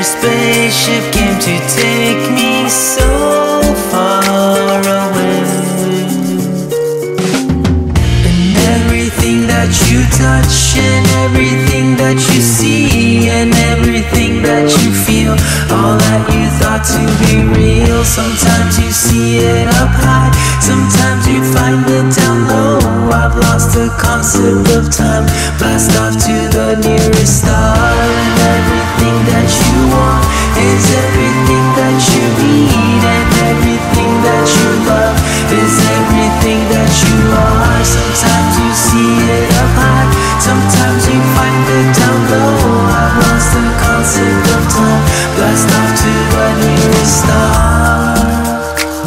Your spaceship came to take me so far away, and everything that you touch, and everything that you see, and everything that you feel, all that you thought to be real. Sometimes you see it up high, sometimes you find it down low. I've lost the concept of time, blast off to the nearest star. And everything that you want is everything that you need, and everything that you love is everything that you are. Sometimes you see it up high, sometimes you find it down low. I've lost the concept of time, blast off to the nearest star.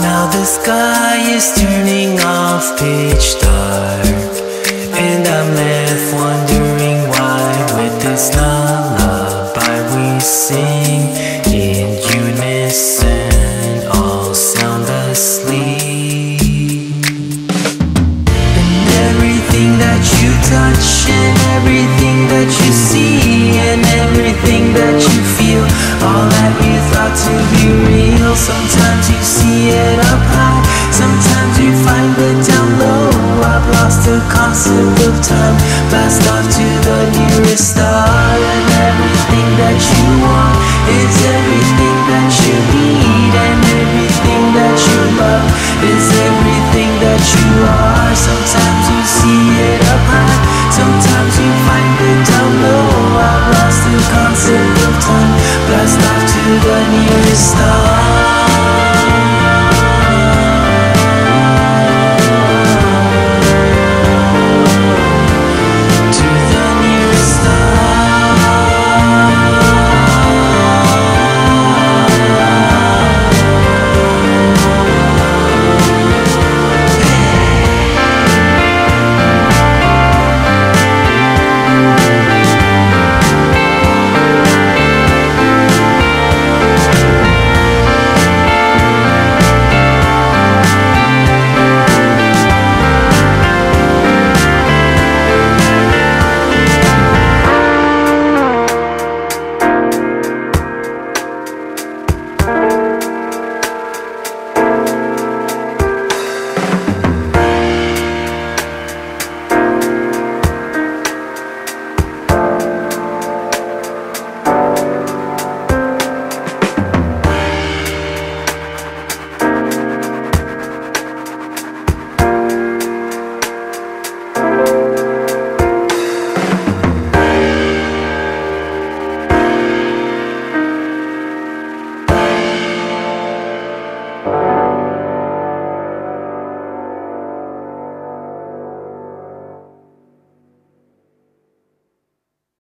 Now the sky is turning off, pitch dark, and I'm left wondering why. With this lullaby we sing in unison, all sound asleep. And everything that you touch, and everything that you see, and everything that you feel, all that you thought to be real. Sometimes you see it up high, sometimes you find it down low. I've lost the concept of time, blast off to the nearest star. And everything that you want is everything that you need, and everything that you love is everything that you are. Sometimes you see it up high, sometimes you find it down low. I've lost the concept of time, blast off to the nearest star.